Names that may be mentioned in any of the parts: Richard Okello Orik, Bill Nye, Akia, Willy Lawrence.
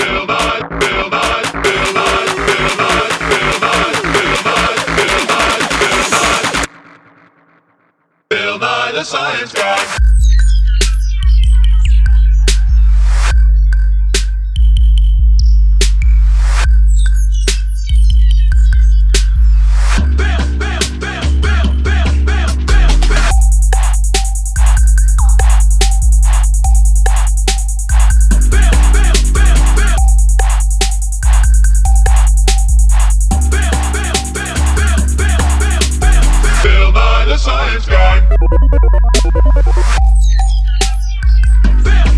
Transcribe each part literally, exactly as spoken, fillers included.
Bill Nye, Bill Nye, Bill Nye, Bill Nye, Bill Nye, Bill Nye, Bill Nye, Bill Nye, Bill Nye, the science guy. Science guy. Bill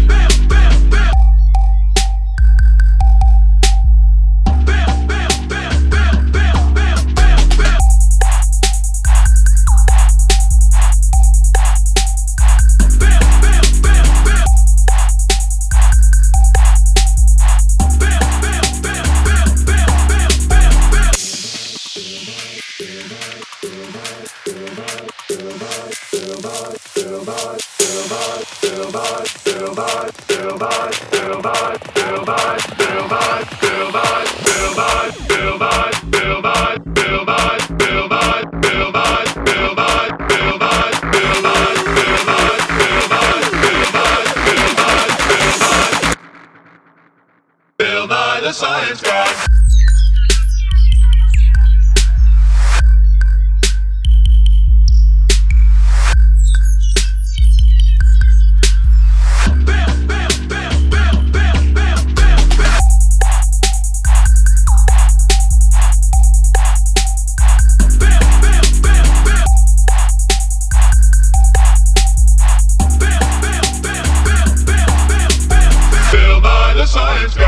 Nye, the science guy. Science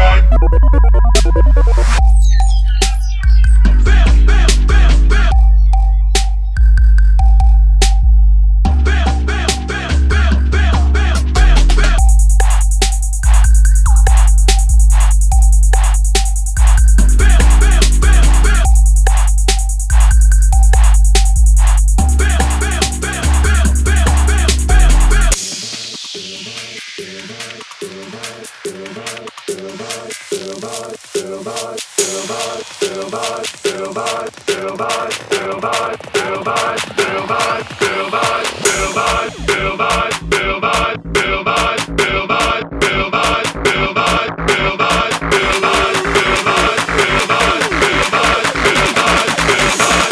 guy.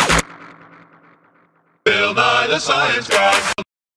Bill Nye, the science guy.